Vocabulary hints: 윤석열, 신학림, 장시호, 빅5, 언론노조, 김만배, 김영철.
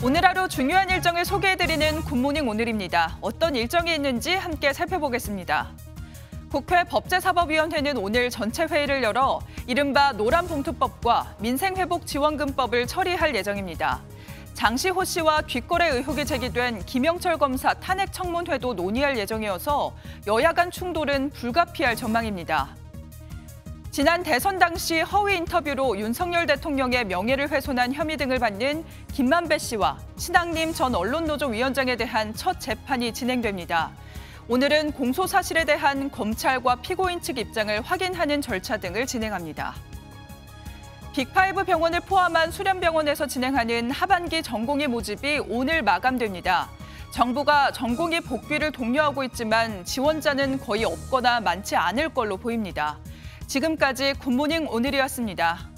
오늘 하루 중요한 일정을 소개해드리는 굿모닝 오늘입니다. 어떤 일정이 있는지 함께 살펴보겠습니다. 국회 법제사법위원회는 오늘 전체 회의를 열어 이른바 노란봉투법과 민생회복지원금법을 처리할 예정입니다. 장시호 씨와 귓거래 의혹이 제기된 김영철 검사 탄핵 청문회도 논의할 예정이어서 여야 간 충돌은 불가피할 전망입니다. 지난 대선 당시 허위 인터뷰로 윤석열 대통령의 명예를 훼손한 혐의 등을 받는 김만배 씨와 신학림 전 언론노조 위원장에 대한 첫 재판이 진행됩니다. 오늘은 공소 사실에 대한 검찰과 피고인 측 입장을 확인하는 절차 등을 진행합니다. 빅5 병원을 포함한 수련병원에서 진행하는 하반기 전공의 모집이 오늘 마감됩니다. 정부가 전공의 복귀를 독려하고 있지만 지원자는 거의 없거나 많지 않을 걸로 보입니다. 지금까지 굿모닝 오늘이었습니다.